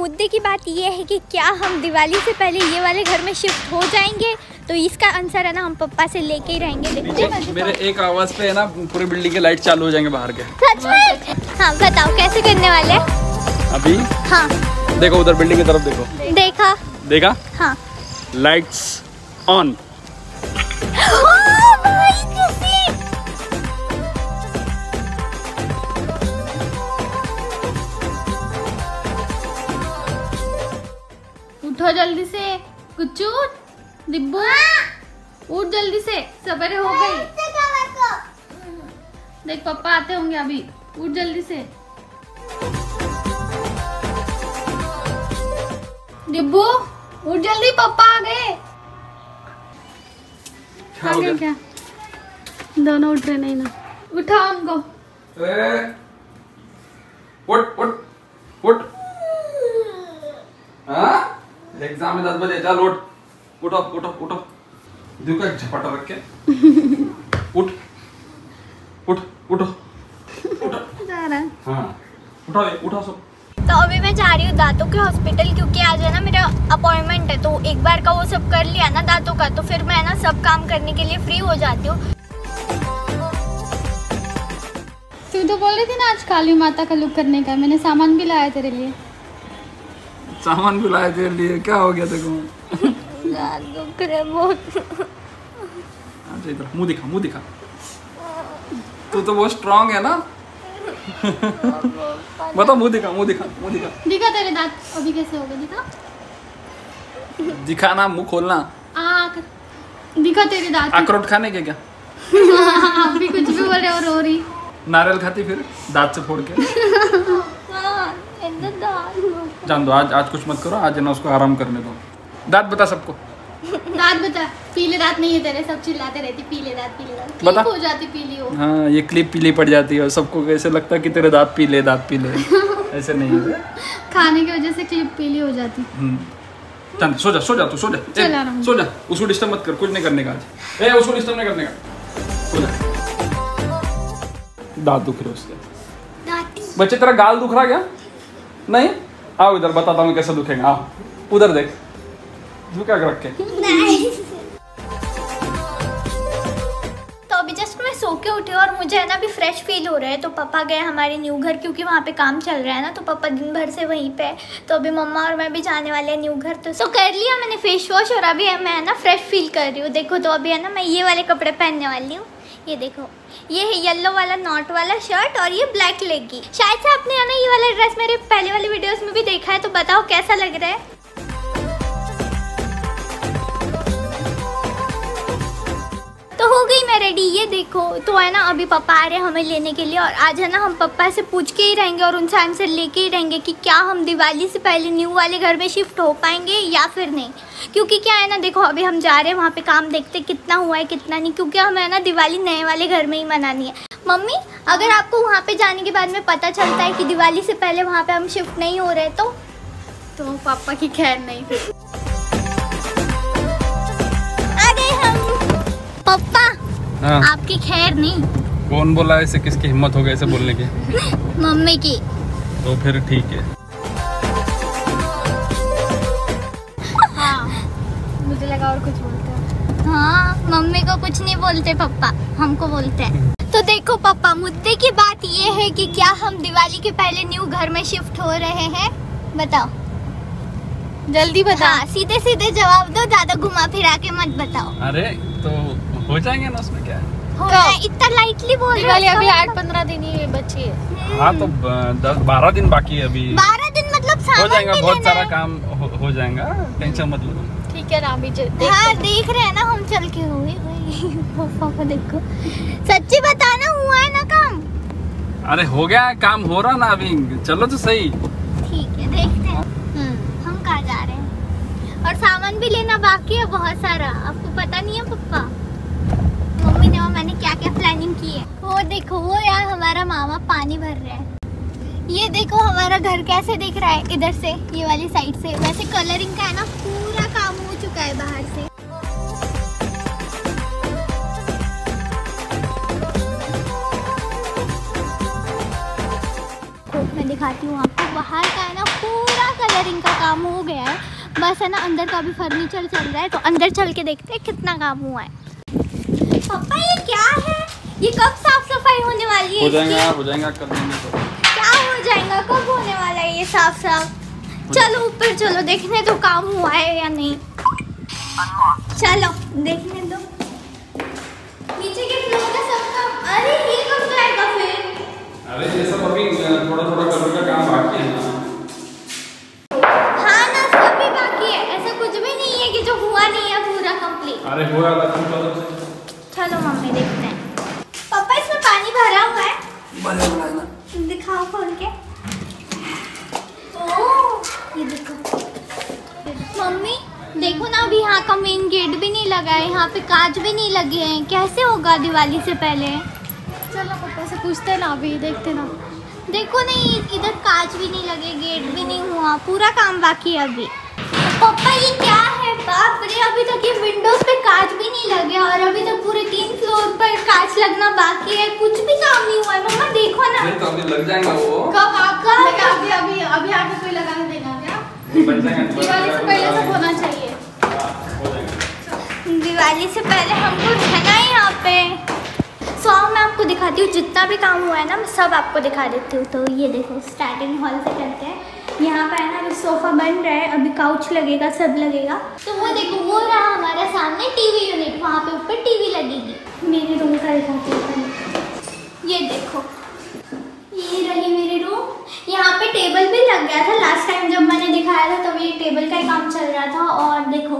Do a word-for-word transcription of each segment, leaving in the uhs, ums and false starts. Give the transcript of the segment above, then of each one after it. मुद्दे की बात यह है कि क्या हम दिवाली से पहले ये वाले घर में शिफ्ट हो जाएंगे, तो इसका आंसर है ना हम पापा से लेके ही रहेंगे। मेरे एक आवाज पे है ना पूरी बिल्डिंग के लाइट चालू हो जाएंगे बाहर के। सच में? हाँ बताओ कैसे करने वाले हैं अभी? हाँ देखो उधर बिल्डिंग की तरफ देखो। देखा देखा? हाँ लाइट्स ऑन। उठो जल्दी से कुचू डिब्बू। हाँ। उठ जल्दी से, सवेरे हो गई। देख पापा आते होंगे अभी, उठ जल्दी से। डिब्बू उठ जल्दी, पापा आ गए। आ गए क्या? दोनों उठ रहे नहीं ना, उठाओ उनको। उठ उठ उठ। हाँ एग्जाम में दस बजे चल उठ। उठो उठो उठो, देखो एक झपटा रख के उठ उठ उठो उठो। जा रहा है? हाँ उठो उठो सब। तो अभी मैं जा रही हूँ दांतों के हॉस्पिटल, क्योंकि आज है ना मेरा अपॉइंटमेंट है, तो एक बार का वो सब कर लिया ना दांतों का, तो फिर मैं ना सब काम करने के लिए फ्री हो जाती हूँ। तू तो बोल रही थी ना आज काली माता का लुक करने का, मैंने सामान भी लाया तेरे लिए। सामान भी लाए तेरे लिए, क्या हो गया देखो? मुंह दिखा मुंह दिखा, तू तो बहुत स्ट्रांग है ना। बता मुंह दिखा मुंह दिखा मुंह दिखा। दिखा तेरे दांत अभी कैसे हो गए? दिखा दिखा ना, मुंह खोलना। आ, दिखा तेरे दांत। अखरोट खाने के क्या? अभी कुछ भी बोल रहे और रो रही। नारियल खाती फिर दांत से फोड़ के। जान दो आज आज कुछ मत करो, आज ना उसको आराम करने दो। दांत बता सबको। दांत बता। पीले दांत नहीं है तेरे, सब चिल्लाते रहती पीले दांत पीले दांत। बता। हो जाती पीली हो। हाँ ये क्लिप पीली पड़ जाती है, सबको ऐसे लगता है कि तेरे दांत पीले दांत पीले। ऐसे नहीं है, खाने की वजह से क्लिप पीली हो जाती। चल सो जा सो जा तू सो जा सो जा, उसको डिस्टर्ब मत कर, कुछ नहीं करने का आज। ए उसको डिस्टर्ब नहीं करने का, सो जा। दांत दुख रहे उसके बच्चे, तेरा गाल दुख रहा क्या? नहीं आओ इधर बताता हूँ कैसे दुखेगा। आओ उधर देख, झुका के रख के। तो अभी जस्ट मैं सो के उठी और मुझे है ना अभी फ्रेश फील हो रहा है, तो पापा गए हमारे न्यू घर, क्योंकि वहाँ पे काम चल रहा है ना, तो पापा दिन भर से वहीं पे। तो अभी मम्मा और मैं भी जाने वाले हैं न्यू घर। तो सो कर लिया मैंने फेस वॉश और अभी मैं है ना फ्रेश फील कर रही हूँ। देखो तो अभी है ना मैं ये वाले कपड़े पहनने वाली हूँ, ये देखो ये है येलो वाला नॉट वाला शर्ट और ये ब्लैक लेगी। शायद से आपने है ना ये वाला ड्रेस मेरे पहले वाली वीडियोस में भी देखा है, तो बताओ कैसा लग रहा है। तो हो गई मैं रेडी, ये देखो। तो है ना अभी पापा आ रहे हैं हमें लेने के लिए, और आज है ना हम पापा से पूछ के ही रहेंगे और उनसे आंसर लेके ही रहेंगे कि क्या हम दिवाली से पहले न्यू वाले घर में शिफ्ट हो पाएंगे या फिर नहीं। क्योंकि क्या है ना देखो अभी हम जा रहे हैं वहाँ पे, काम देखते कितना हुआ है कितना नहीं, क्योंकि हमें है ना दिवाली नए वाले घर में ही मनानी है। मम्मी अगर आपको वहाँ पे जाने के बाद में पता चलता है कि दिवाली से पहले वहाँ पे हम शिफ्ट नहीं हो रहे तो, तो पापा की खैर नहीं। पापा हाँ। आपकी खैर नहीं। कौन बोला ऐसे? किसकी हिम्मत हो गई ऐसे बोलने की? मम्मी की। तो फिर ठीक है हाँ। मुझे लगा और कुछ बोलते हैं। हाँ मम्मी को कुछ नहीं बोलते पापा, हमको बोलते हैं। तो देखो पापा मुद्दे की बात ये है कि क्या हम दिवाली के पहले न्यू घर में शिफ्ट हो रहे हैं? बताओ जल्दी बताओ। हाँ, सीधे सीधे जवाब दो, ज्यादा घुमा फिरा के मत बताओ। अरे तो हो जाएंगे ना, उसमें क्या है? इतना लाइटली बोल रहे हो। अभी आठ पंद्रह दिन ही बची है। हाँ तो दस बारह दिन बाकी है अभी। बारह दिन मतलब हो जाएगा, बहुत सारा काम हो, हो जाएगा, टेंशन मत लो। ठीक है ना अभी हाँ देख रहे हैं ना हम चल के हुए पापा। देखो सच्ची बताना हुआ है ना काम? अरे हो गया काम, हो रहा ना अभी, चलो तो सही। ठीक है देखते हैं हम कहाँ जा रहे हैं, और सामान भी लेना बाकी है बहुत सारा, आपको पता नहीं है पप्पा मम्मी ने और मैंने क्या क्या प्लानिंग की है। वो देखो वो यार हमारा मामा पानी भर रहा है। ये देखो हमारा घर कैसे दिख रहा है इधर से, ये वाली साइड से। वैसे कलरिंग का है ना पूरा काम हो चुका है बाहर से। मैं दिखाती हूँ आपको बाहर का है ना पूरा कलर वायरिंग का काम हो गया है, बस है ना अंदर का भी फर्नीचर चल रहा है, तो अंदर चल के देखते हैं कितना काम हुआ है। पापा ये क्या है, ये कब साफ सफाई होने वाली है? हो जाएगा, हो जाएगा कब होने वाला है? क्या हो जाएगा, कब होने वाला है ये साफ साफ? चलो ऊपर चलो, देखने तो काम हुआ है या नहीं। चलो देखने दो नीचे के फ्लोर का सब काम। अरे ये कब जाएगा फिर? अरे ये सब अभी थोड़ा थोड़ा करने का काम बाकी है ना। हाँ ना, सब भी बाकी है, ऐसा कुछ भी नहीं है कि जो हुआ नहीं है पूरा कंप्लीट। अरे हुआ है कंप्लीट। चलो मम्मी देखते हैं। पापा इसमें पानी भरा हुआ है? भरा हुआ है ना, दिखाओ खोल के। ओह ये देखो मम्मी, देखो ना अभी यहाँ का मेन गेट भी नहीं लगा है, यहाँ पे कांच भी नहीं लगे हैं, कैसे होगा दिवाली से पहले? चलो पापा से पूछते ना, अभी देखते ना। देखो नहीं इधर कांच भी नहीं लगे, गेट भी नहीं हुआ, पूरा काम बाकी है अभी। पापा ये क्या है, बाप रे, अभी तक ये विंडोज पे कांच भी नहीं लगे और अभी तक पूरे तीन फ्लोर पर कांच लगना बाकी है, कुछ भी काम नहीं हुआ है। मम्मा देखो ना, लग जाएगा वो। कब आपका अभी अभी अभी आगे कोई लगाने देगा क्या? दिवाली से पहले सब होना चाहिए। दिवाली से पहले हमको रहना है यहाँ पे। सो मैं आपको दिखाती हूँ जितना भी काम हुआ है ना, मैं सब आपको दिखा देती हूँ। तो ये देखो स्टार्टिंग हॉल से करते हैं। यहाँ पर है ना अभी सोफ़ा बन रहा है, अभी काउच लगेगा, सब लगेगा। तो वो देखो वो रहा हमारा सामने टीवी यूनिट, वहाँ पे ऊपर टीवी लगेगी। मेरे रूम का दिखाती हूँ, ये देखो ये रही मेरे रूम। यहाँ पे टेबल भी लग गया था लास्ट टाइम जब मैंने दिखाया था, तब तो ये टेबल का ही काम चल रहा था। और देखो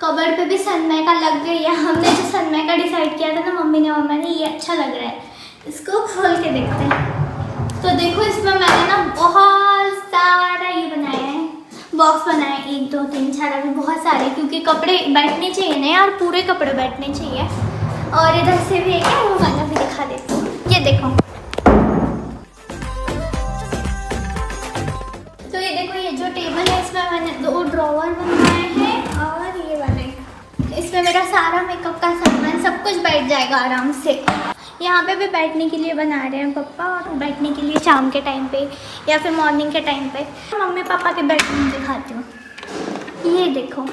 कवर पे भी सनमाइका लग गई है, हमने जो सनमाइका डिसाइड किया था ना मम्मी ने और मैंने, ये अच्छा लग रहा है, इसको खोल के देखते हैं। तो देखो इसमें मैंने ना बहुत सारा ये बनाया है, बॉक्स बनाया है, एक दो तीन चार, अभी बहुत सारे, क्योंकि कपड़े बैठने चाहिए ना यार, पूरे कपड़े बैठने चाहिए। और इधर से भी एक है, वो वाला भी दिखा देती हूँ, ये देखो। तो ये देखो ये जो टेबल है इसमें मैंने दो ड्रॉवर बनवाए हैं, इसमें मेरा सारा मेकअप का सामान सब कुछ बैठ जाएगा आराम से। यहाँ पे भी बैठने के लिए बना रहे हैं पापा, और बैठने के लिए शाम के टाइम पे या फिर मॉर्निंग के टाइम पे। मम्मी पापा के बेडरूम दिखाती हूँ, ये देखो।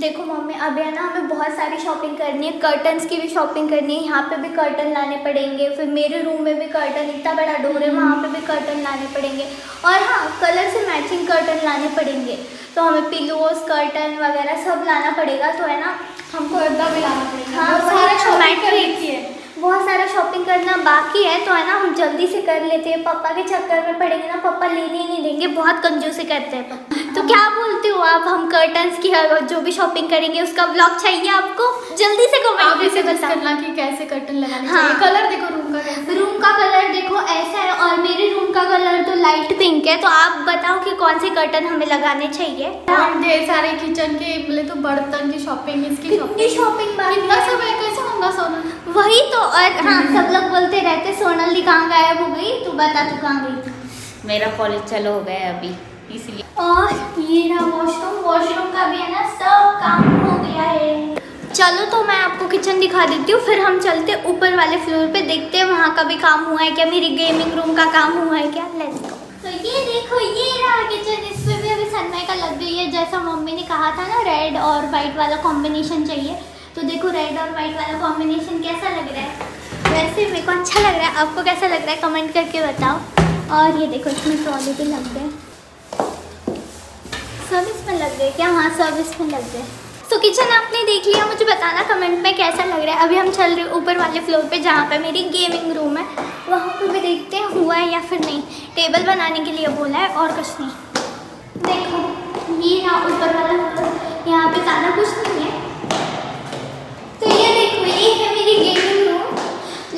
देखो मम्मी अभी है ना हमें बहुत सारी शॉपिंग करनी है, कर्टन्स की भी शॉपिंग करनी है, यहाँ पे भी कर्टन लाने पड़ेंगे, फिर मेरे रूम में भी कर्टन, इतना बड़ा डोर है वहाँ पे भी कर्टन लाने पड़ेंगे, और हाँ कलर से मैचिंग कर्टन लाने पड़ेंगे। तो हमें पिलोस कर्टन वगैरह सब लाना पड़ेगा, तो है ना हमको एकदम भी लाना पड़ेगा। हाँ सारा शॉपिंग करनी है, बहुत सारा शॉपिंग करना बाकी है, तो है ना हम जल्दी से कर लेते हैं, पापा के चक्कर में पड़ेंगे ना, पापा लेने ही नहीं देंगे, बहुत कंजूसी करते हैं पापा। तो क्या बोलते हो आप, हम कर्टन्स की जो भी शॉपिंग करेंगे उसका व्लॉग चाहिए आपको? जल्दी से कमेंट करके बताना कि कैसे कर्टन लगाने चाहिए। कलर देखो रूम का, रूम का कलर देखो ऐसा है, और मेरे रूम का कलर तो लाइट पिंक है। तो आप बताओ कि कौन से कर्टन हमें लगाने चाहिए। ढेर सारे किचन के बोले तो बर्तन की शॉपिंग, इसकी शॉपिंग कैसे होगा सोना, वही तो। और हाँ सब लोग बोलते रहते सोनाली कहाँ गायब हो गई, तू बता तू कहाँ गई? मेरा कॉलेज चलो हो गया अभी इसलिए। और ये रहा वॉशरूम, वॉशरूम का भी है ना सब काम हो गया है। चलो तो मैं आपको किचन दिखा देती हूँ, फिर हम चलते ऊपर वाले फ्लोर पे, देखते हैं वहाँ का भी काम हुआ है क्या, मेरी गेमिंग रूम का काम हुआ है क्या। Let's go. तो ये देखो ये रहा किचन, इसमें भी अभी सनमाइका लग गई है, जैसा मम्मी ने कहा था ना रेड और वाइट वाला कॉम्बिनेशन चाहिए। तो देखो रेड और वाइट वाला कॉम्बिनेशन कैसा लग रहा है, वैसे मेरे को अच्छा लग रहा है, आपको कैसा लग रहा है कमेंट करके बताओ। और ये देखो इसमें ट्रॉली भी लग गए, सब इसमें लग गए क्या? हाँ सब इसमें लग गए। तो किचन आपने देख लिया, मुझे बताना कमेंट में कैसा लग रहा है। अभी हम चल रहे हैं ऊपर वाले फ्लोर पे, जहाँ पे मेरी गेमिंग रूम है, वहाँ पर भी देखते हैं हुआ है या फिर नहीं। टेबल बनाने के लिए बोला है और कुछ नहीं। देखो ये यहाँ ऊपर वाला, यहाँ पर ज़्यादा कुछ नहीं है। गेमिंग रूम,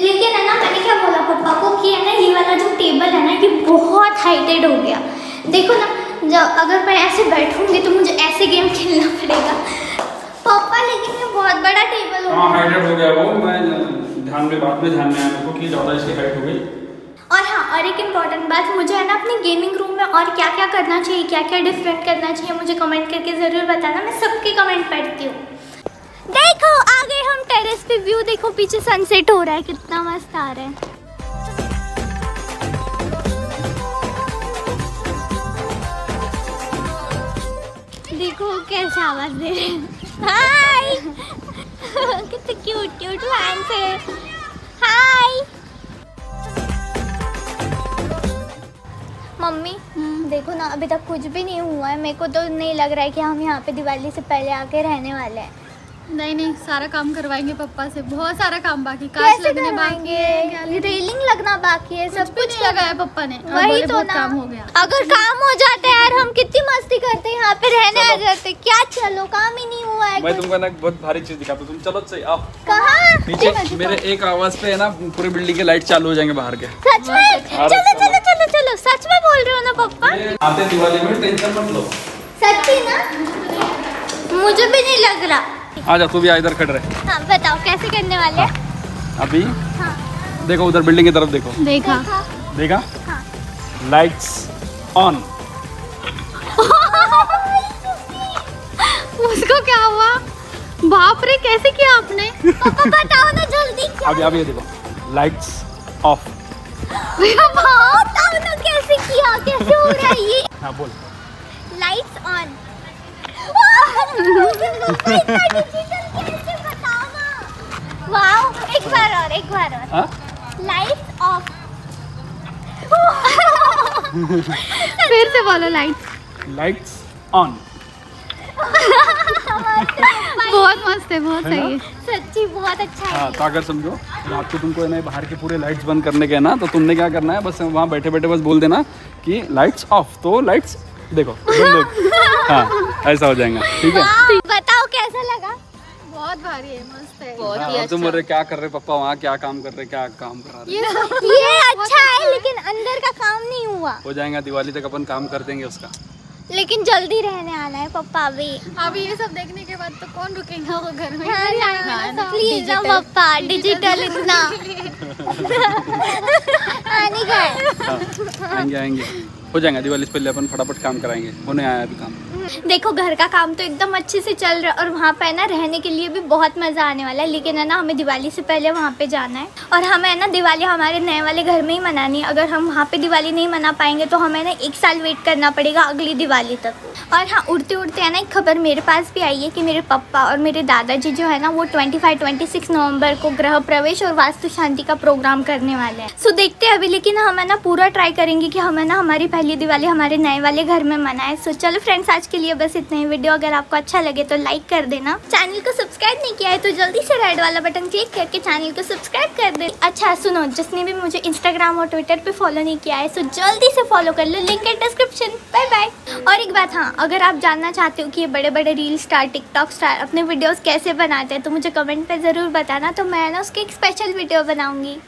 लेकिन है ना मैंने क्या बोला पापा को कि है ना ये वाला जो टेबल है ना ये बहुत हाइटेड हो गया। देखो ना जब अगर मैं ऐसे बैठूंगी तो मुझे ऐसे गेम खेलना पड़ेगा पापा, लेकिन ये बहुत बड़ा टेबल हो गया, हाइटेड हो गया वो। मैं ध्यान में बाद में ध्यान में आया को कि ज़्यादा इसकी हाइट हो गई। और हाँ और एक इम्पॉर्टेंट बात, मुझे है ना अपने गेमिंग रूम में और क्या क्या करना चाहिए, क्या क्या डिफरेंट करना चाहिए, मुझे कमेंट करके ज़रूर बताना, मैं सबके कमेंट पढ़ती हूँ। देखो आ गए हम टेरेस पे, व्यू देखो पीछे सनसेट हो रहा है, कितना मस्त आ रहा है। लोग कैसे आवाज़ दे रहे हैं। हाय कितने क्यूट क्यूट फैंस हैं। हाय मम्मी, देखो ना अभी तक कुछ भी नहीं हुआ है। मेरे को तो नहीं लग रहा है कि हम यहाँ पे दिवाली से पहले आके रहने वाले हैं। नहीं नहीं, सारा काम करवाएंगे पापा से। बहुत सारा काम बाकी, कांच लगने बाकी है, रेलिंग लगना बाकी है, सब कुछ लगाया पापा ने। वही तो ना, काम हो गया। अगर काम हो जाता है यार, हम कितनी मस्ती करते हैं यहाँ पे रहने आ जाते। क्या चलो, काम ही नहीं हुआ है। मैं तुमको ना बहुत भारी चीज दिखाता हूँ, तुम चलो सही। आप कहाँ? मेरे एक आवाज पे है ना पूरी बिल्डिंग के लाइट चालू हो जाएंगे बाहर के। सच में? चलो चलो चलो चलो, सच में बोल रहे हो ना पापा? आते दिवाली में टेंशन मत लो। सच्ची ना, मुझे भी नहीं लग रहा। आजा तू भी आ, इधर खड़ रहे। हाँ, बताओ कैसे करने वाले? हाँ, अभी हाँ। देखो उधर बिल्डिंग की तरफ देखो। देखा देखा हाँ। Lights on. उसको क्या हुआ? बाप रे, कैसे किया आपने? पापा बताओ ना जल्दी। क्या? अभी अभी देखो, लाइट्स ऑफ। बताओ ना कैसे किया, कैसे हो रहा है ये? हाँ बोल। Lights on. वाओ, एक बार और, एक बार और। Light off. फिर से बोलो। Light lights on. बहुत मस्त है, बहुत सही है, सच्ची बहुत अच्छा है। हाँ, ताकत समझो रात को तुमको है ना बाहर के पूरे लाइट्स बंद करने के है ना, तो तुमने क्या करना है, बस वहाँ बैठे बैठे बस बोल देना कि लाइट्स ऑफ, तो लाइट्स देखो लोग। हाँ, ऐसा हो जाएगा, ठीक है? बताओ कैसा लगा? बहुत भारी है, मस्त है, बहुत ही अच्छा। तुम बोल रहे क्या कर रहे पापा, वहाँ क्या काम कर रहे, क्या काम करा रहे? ये, ये अच्छा है, लेकिन अंदर का काम नहीं हुआ। हो जाएगा, दिवाली तक अपन काम कर देंगे उसका। लेकिन जल्दी रहने आना है पापा। अभी अभी ये सब देखने के बाद तो कौन रुकेगा वो घर में? प्लीज ना पापा, डिजिटल इतना आने का है। आएंगे आएंगे, हो जाएगा दिवाली से पहले अपन फटाफट काम कराएंगे। होने आया अभी काम। देखो घर का काम तो एकदम अच्छे से चल रहा है और वहाँ पे ना रहने के लिए भी बहुत मज़ा आने वाला है। लेकिन है ना हमें दिवाली से पहले वहाँ पे जाना है और हमें ना दिवाली हमारे नए वाले घर में ही मनानी है। अगर हम वहाँ पे दिवाली नहीं मना पाएंगे तो हमें ना एक साल वेट करना पड़ेगा अगली दिवाली तक। और हाँ, उड़ते उड़ते है ना एक खबर मेरे पास भी आई है कि मेरे पापा और मेरे दादाजी जो है ना वो twenty five twenty six November को गृह प्रवेश और वास्तु शांति का प्रोग्राम करने वाले हैं। सो देखते हैं अभी, लेकिन हम है ना पूरा ट्राई करेंगे कि हमें ना हमारी पहली दिवाली हमारे नए वाले घर में मनाए। सो चलो फ्रेंड्स, आज के लिए बस इतना ही। वीडियो अगर आपको अच्छा लगे तो लाइक कर देना। चैनल को सब्सक्राइब नहीं किया है तो जल्दी से रेड वाला बटन क्लिक करके चैनल को सब्सक्राइब कर दे। अच्छा सुनो, जिसने भी मुझे इंस्टाग्राम और ट्विटर पे फॉलो नहीं किया है सो जल्दी से फॉलो कर लो, लिंक है डिस्क्रिप्शन। Bye bye. और एक बात हाँ, अगर आप जानना चाहते हो कि ये बड़े बड़े रील स्टार, टिकटॉक स्टार अपने वीडियोज़ कैसे बनाते हैं तो मुझे कमेंट पर ज़रूर बताना, तो मैं ना उसकी एक स्पेशल वीडियो बनाऊँगी।